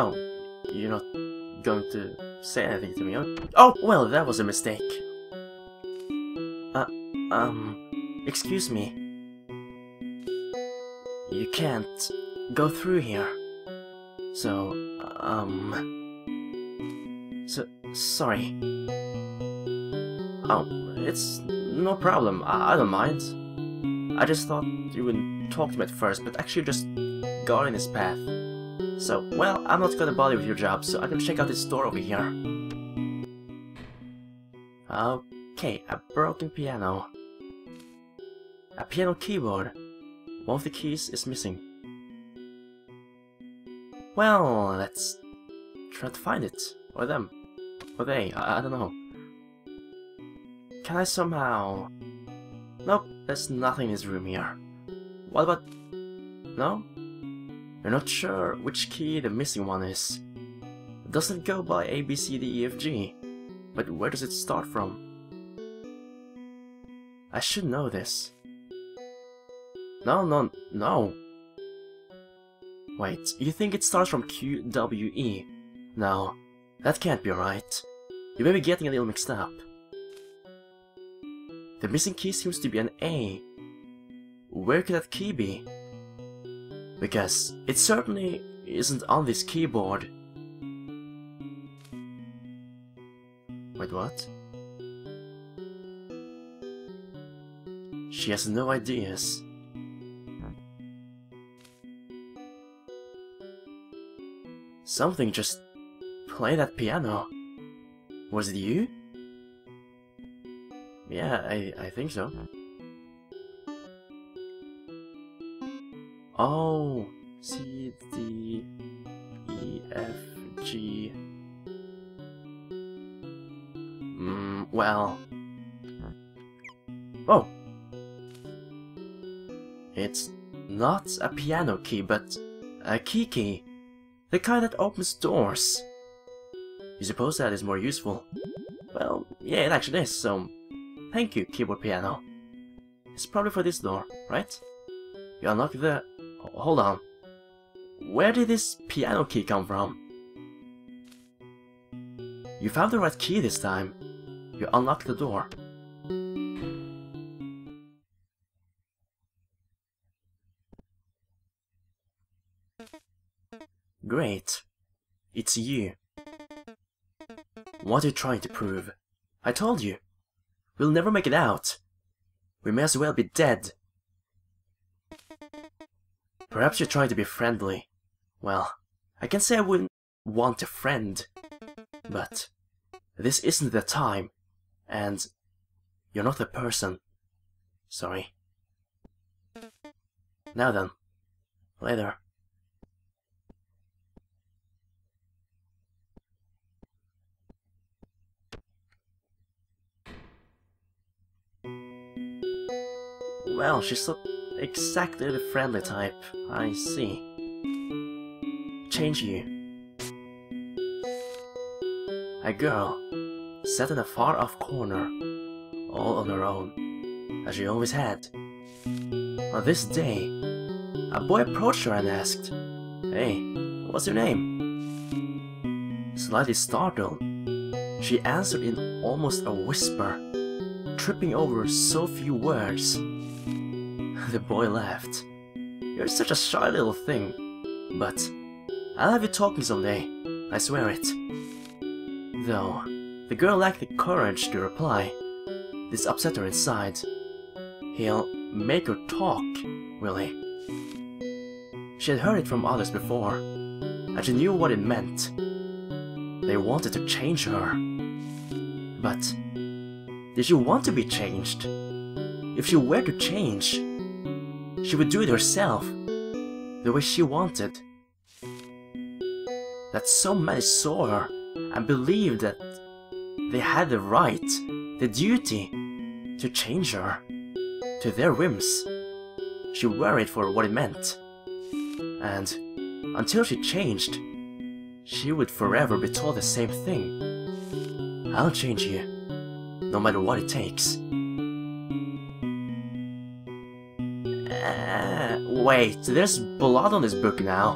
Oh, you're not going to say anything to me? Oh, well, that was a mistake. Excuse me. You can't go through here. So, sorry. Oh, it's no problem. I don't mind. I just thought you wouldn't talk to him at first, but actually just got in his path. So, well, I'm not gonna bother with your job, so I can check out this door over here. Okay, a broken piano. A piano keyboard. One of the keys is missing. Well, let's try to find it. Or them. Or they, I don't know. Can I somehow... Nope, there's nothing in this room here. What about... No? You're not sure which key the missing one is. It doesn't go by A, B, C, D, E, F, G. But where does it start from? I should know this. No. Wait, you think it starts from Q, W, E? No, that can't be right. You may be getting a little mixed up. The missing key seems to be an A. Where could that key be? Because it certainly isn't on this keyboard. Wait, what? She has no ideas. Something just played that piano. Was it you? Yeah, I think so. Oh, C, D, E, F, G. Well. Oh! It's not a piano key, but a key. The kind that opens doors. You suppose that is more useful? Well, yeah, it actually is, so... Thank you, keyboard piano. It's probably for this door, right? You unlock the... Hold on. Where did this piano key come from? You found the right key this time. You unlock the door. Great. It's you. What are you trying to prove? I told you. We'll never make it out. We may as well be dead. Perhaps you're trying to be friendly. Well, I can say I wouldn't want a friend. But this isn't the time. And you're not the person. Sorry. Now then. Later. Well, she's not exactly the friendly type, I see. Change you. A girl, sat in a far-off corner, all on her own, as she always had. On this day, a boy approached her and asked, "Hey, what's your name?" Slightly startled, she answered in almost a whisper, tripping over so few words. The boy laughed. "You're such a shy little thing, but I'll have you talking someday, I swear it." Though, the girl lacked the courage to reply. This upset her inside. He'll make her talk, will he? She had heard it from others before, and she knew what it meant. They wanted to change her. But, did she want to be changed? If she were to change, she would do it herself, the way she wanted. That so many saw her and believed that they had the right, the duty, to change her to their whims. She worried for what it meant. And until she changed, she would forever be told the same thing. "I'll change you, no matter what it takes." Wait, there's blood on this book now.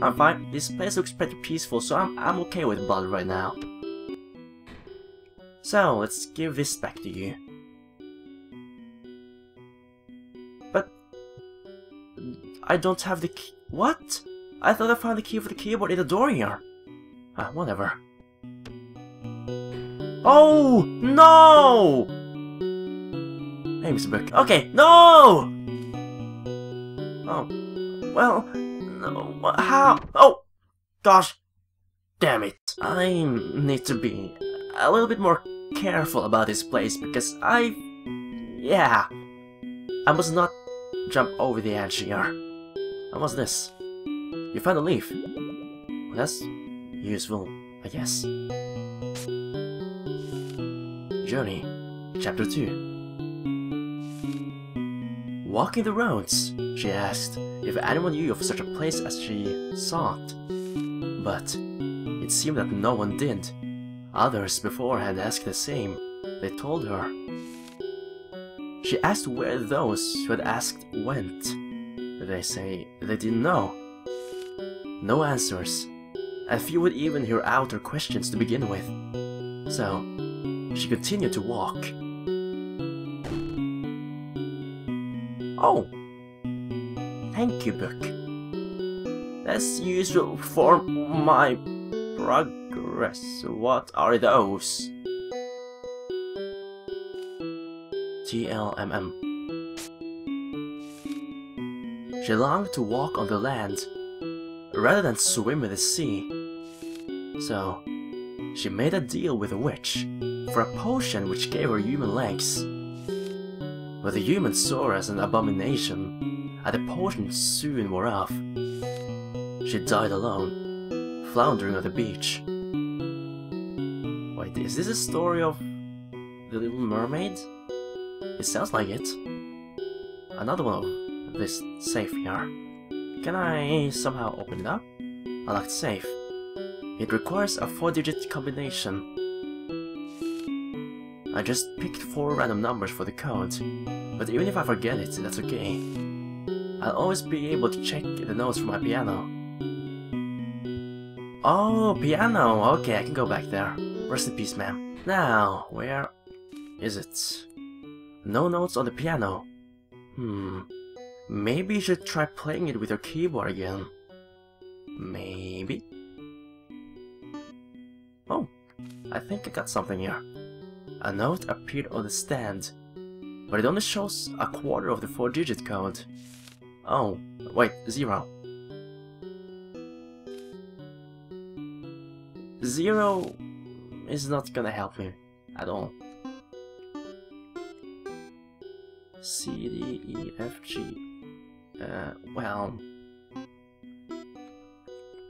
I'm fine. This place looks pretty peaceful, so I'm okay with blood right now. So, let's give this back to you. But... I don't have the key... What? I thought I found the key for the keyboard in the door here. Ah, whatever. Oh! No! Hey, Mr. Book. Okay, no! Oh. Well... No... How? Oh! Gosh! Damn it. I need to be... a little bit more careful about this place, because I must not jump over the edge here. And what's this? You found a leaf. Well, that's useful, I guess. Journey, Chapter 2. Walking the roads, she asked if anyone knew of such a place as she sought. But it seemed that no one did. Others before had asked the same. They told her. She asked where those who had asked went. They say they didn't know. No answers. And few would even hear out her questions to begin with. So, she continued to walk. Oh! Thank you, Book. That's usual for my progress. What are those? TLMM. She longed to walk on the land, rather than swim in the sea. So, she made a deal with a witch, for a potion which gave her human legs. But the human saw her as an abomination, and the potion soon wore off. She died alone, floundering on the beach. Is this a story of The Little Mermaid? It sounds like it. Another one of this safe here. Can I somehow open it up? Unlocked safe. It requires a 4-digit combination. I just picked 4 random numbers for the code, but even if I forget it, that's okay. I'll always be able to check the notes for my piano. Oh, piano! Okay, I can go back there. Rest in peace, ma'am. Now, where is it? No notes on the piano. Maybe you should try playing it with your keyboard again. Maybe? Oh, I think I got something here. A note appeared on the stand, but it only shows a quarter of the 4-digit code. Oh, wait, 0. 0... It's not gonna help me at all. C, D, E, F, G. Well.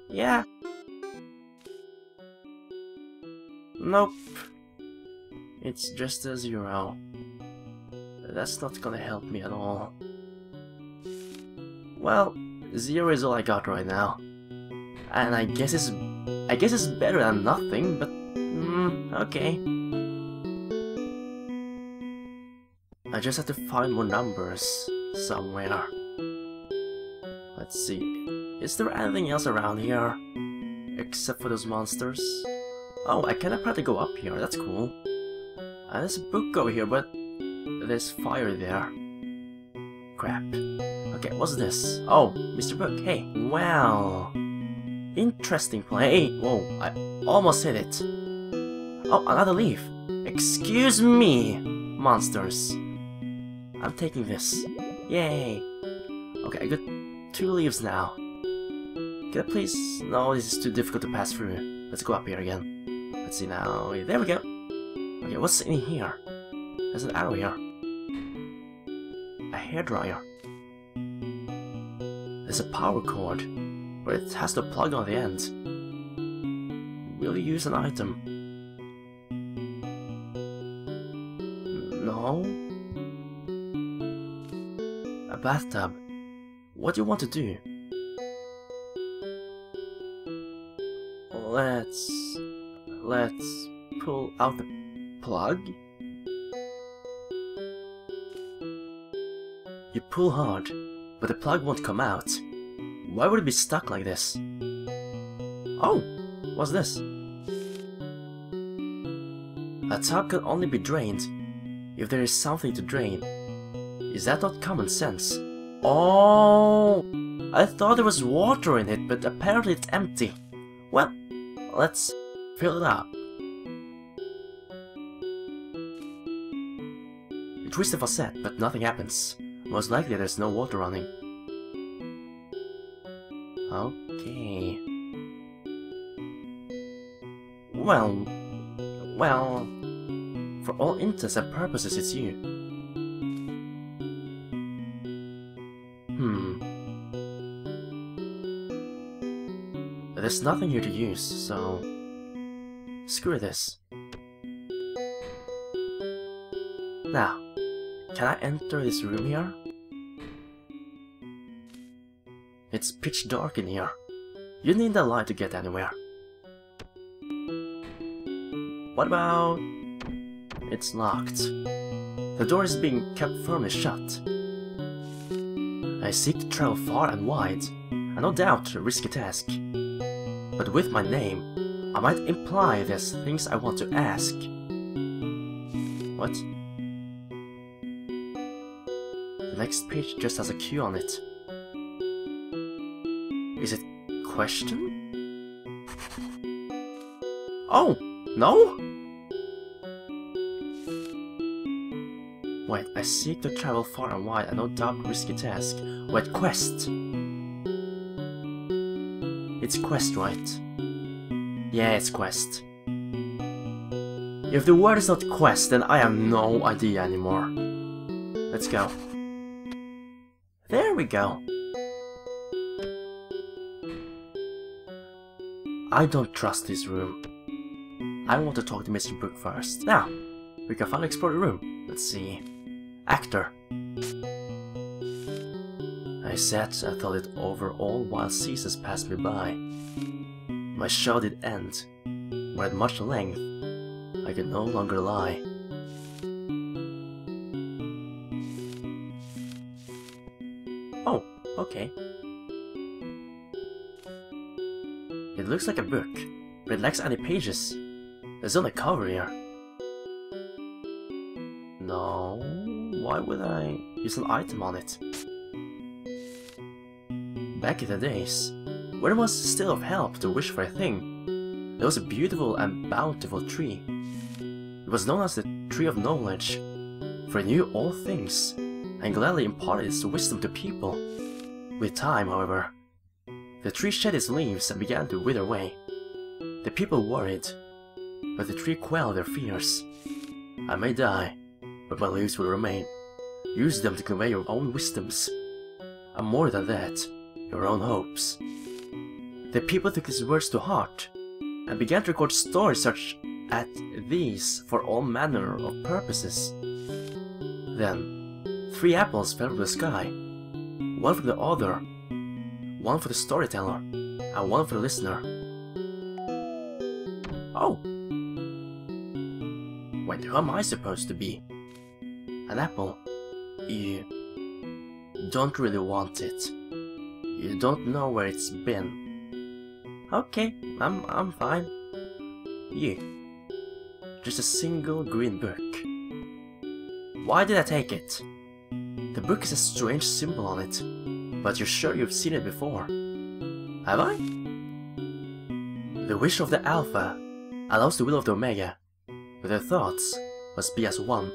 Yeah. Nope. It's just a 0. That's not gonna help me at all. Well, 0 is all I got right now. And I guess it's better than nothing, but okay. I just have to find more numbers somewhere. Let's see. Is there anything else around here? Except for those monsters? Oh, I cannot probably go up here, that's cool. And there's a book over here, but there's fire there. Crap. Okay, what's this? Oh, Mr. Book, hey. Wow. Interesting play. Whoa, I almost hit it. Oh, another leaf! Excuse me, monsters! I'm taking this. Yay! Okay, I got 2 leaves now. Can I please... No, this is too difficult to pass through. Let's go up here again. Let's see now... There we go! Okay, what's in here? There's an arrow here. A hairdryer. There's a power cord, but it has no plug on the end. Will you use an item? A bathtub. What do you want to do? Let's pull out the plug. You pull hard, but the plug won't come out. Why would it be stuck like this? Oh! What's this? A tub can only be drained if there is something to drain. Is that not common sense? Oh! I thought there was water in it, but apparently it's empty. Well, let's fill it up. You twist the faucet, but nothing happens. Most likely there's no water running. Okay. Well, for all intents and purposes, it's you. There's nothing here to use, so screw this. Now, can I enter this room here? It's pitch dark in here. You need the light to get anywhere. What about... It's locked. The door is being kept firmly shut. I seek to travel far and wide, and no doubt a risky task. But with my name, I might imply there's things I want to ask. What? The next page just has a Q on it. Is it question? Oh! No? Wait, I seek to travel far and wide, and no doubt risky task. Wait, quest! It's quest, right? Yeah, it's quest. If the word is not quest, then I have no idea anymore. Let's go. There we go. I don't trust this room. I want to talk to Mr. Brook first. Now, we can finally explore the room. Let's see. Actor. I sat and thought it over all while seasons passed me by. My show did end, but at much length, I could no longer lie. Oh, okay. It looks like a book, but it lacks any pages. There's only cover here. No, why would I use an item on it? Back in the days, when it was still of help to wish for a thing, there was a beautiful and bountiful tree. It was known as the Tree of Knowledge, for it knew all things, and gladly imparted its wisdom to people. With time, however, the tree shed its leaves and began to wither away. The people worried. But the tree quelled their fears. I may die, but my leaves will remain. Use them to convey your own wisdoms, and more than that, your own hopes. The people took his words to heart, and began to record stories such as these for all manner of purposes. Then, 3 apples fell from the sky, one for the author, one for the storyteller, and one for the listener. Oh! Wait, who am I supposed to be? An apple? You don't really want it. You don't know where it's been. Okay, I'm fine. You. Just a single green book. Why did I take it? The book has a strange symbol on it, but you're sure you've seen it before. Have I? The wish of the Alpha allows the will of the Omega, but their thoughts must be as one.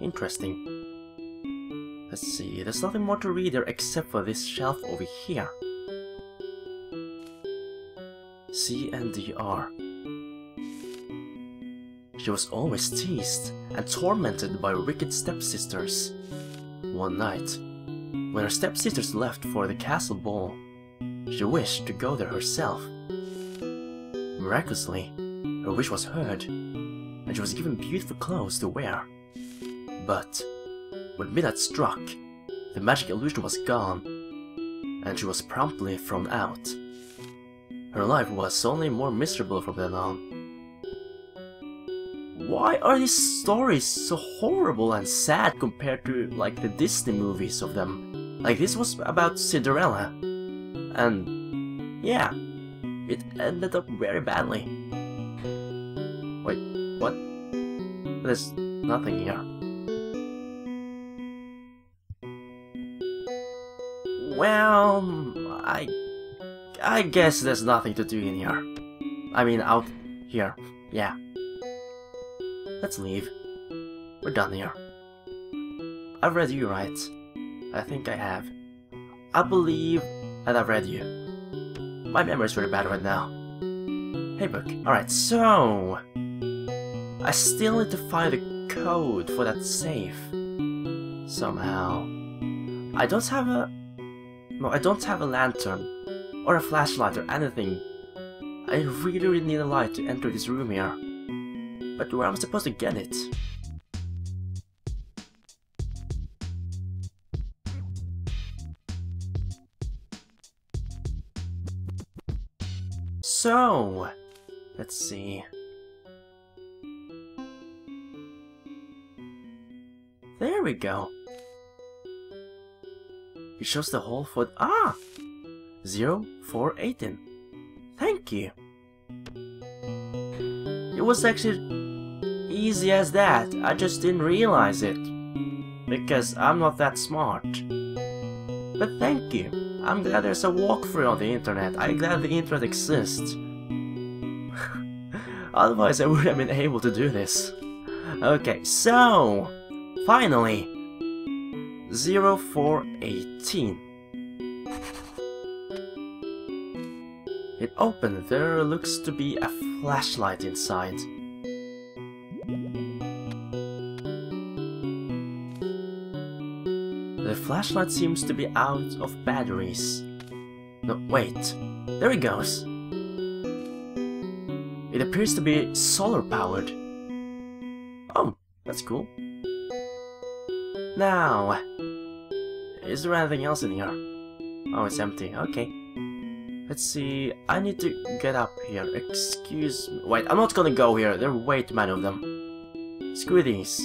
Interesting. Let's see, there's nothing more to read there except for this shelf over here. C.N.D.R. She was always teased and tormented by wicked stepsisters. One night, when her stepsisters left for the castle ball, she wished to go there herself. Miraculously, her wish was heard, and she was given beautiful clothes to wear. But when midnight struck, the magic illusion was gone, and she was promptly thrown out. Her life was only more miserable from then on. Why are these stories so horrible and sad compared to like the Disney movies of them? Like, this was about Cinderella, and Yeah, it ended up very badly. Wait, what? There's nothing here. Well, I guess there's nothing to do in here. I mean, out here. Yeah. Let's leave. We're done here. I've read you, right? I think I have. I believe that I've read you. My memory's really bad right now. Hey, book. Alright, so... I still need to find the code for that safe. Somehow. I don't have a... No, I don't have a lantern. Or a flashlight or anything. I really, really need a light to enter this room here. But where am I supposed to get it? So, let's see. There we go. It shows the whole foot. Ah! 0418. Thank you. It was actually easy as that. I just didn't realize it. Because I'm not that smart. But thank you. I'm glad there's a walkthrough on the internet. I'm glad the internet exists. Otherwise I wouldn't have been able to do this. Okay, so... Finally! 0418. It opened. There looks to be a flashlight inside. The flashlight seems to be out of batteries. No, wait. There it goes. It appears to be solar powered. Oh, that's cool. Now... Is there anything else in here? Oh, it's empty. Okay. Let's see... I need to get up here. Excuse me... Wait, I'm not gonna go here. There are way too many of them. Screw these.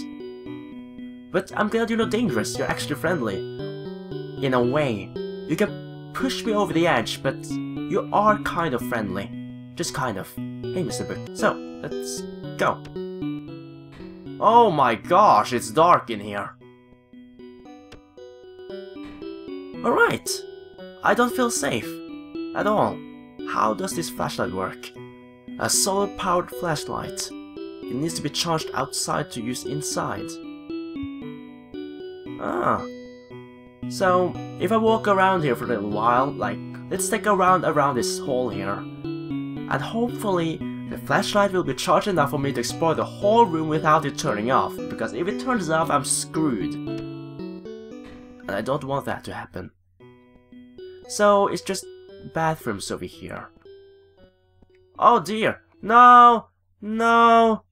But I'm glad you're not dangerous. You're actually friendly. In a way. You can push me over the edge, but you are kind of friendly. Just kind of. Hey, Mr. Book. So, let's go. Oh my gosh, it's dark in here. Alright! I don't feel safe. At all. How does this flashlight work? A solar-powered flashlight. It needs to be charged outside to use inside. Ah. So, if I walk around here for a little while, like, let's take a round around this hall here. And hopefully, the flashlight will be charged enough for me to explore the whole room without it turning off. Because if it turns off, I'm screwed. And I don't want that to happen. So, it's just bathrooms over here. Oh dear! No! No!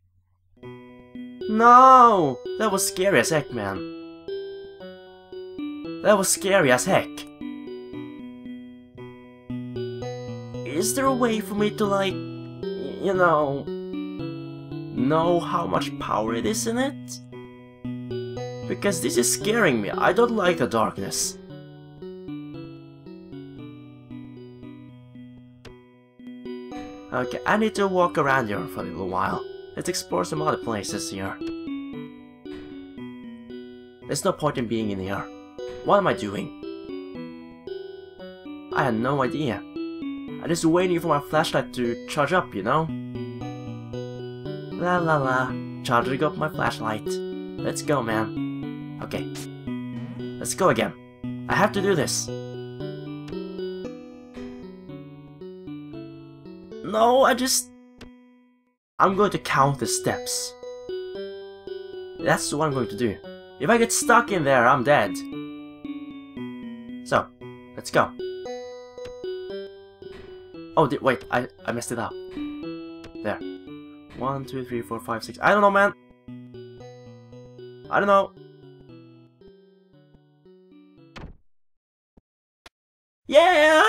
No! That was scary as heck, man. That was scary as heck. Is there a way for me to, like, you know how much power it is in it? Because this is scaring me. I don't like the darkness. Okay, I need to walk around here for a little while. Let's explore some other places here. There's no point in being in here. What am I doing? I had no idea. I'm just waiting for my flashlight to charge up, you know? La la la. Charging up my flashlight. Let's go, man. Okay, let's go again. I have to do this. No, I'm going to count the steps. That's what I'm going to do. If I get stuck in there, I'm dead. So, let's go. Oh, wait, I messed it up. There. 1, 2, 3, 4, 5, 6. I don't know, man. I don't know. Yeah!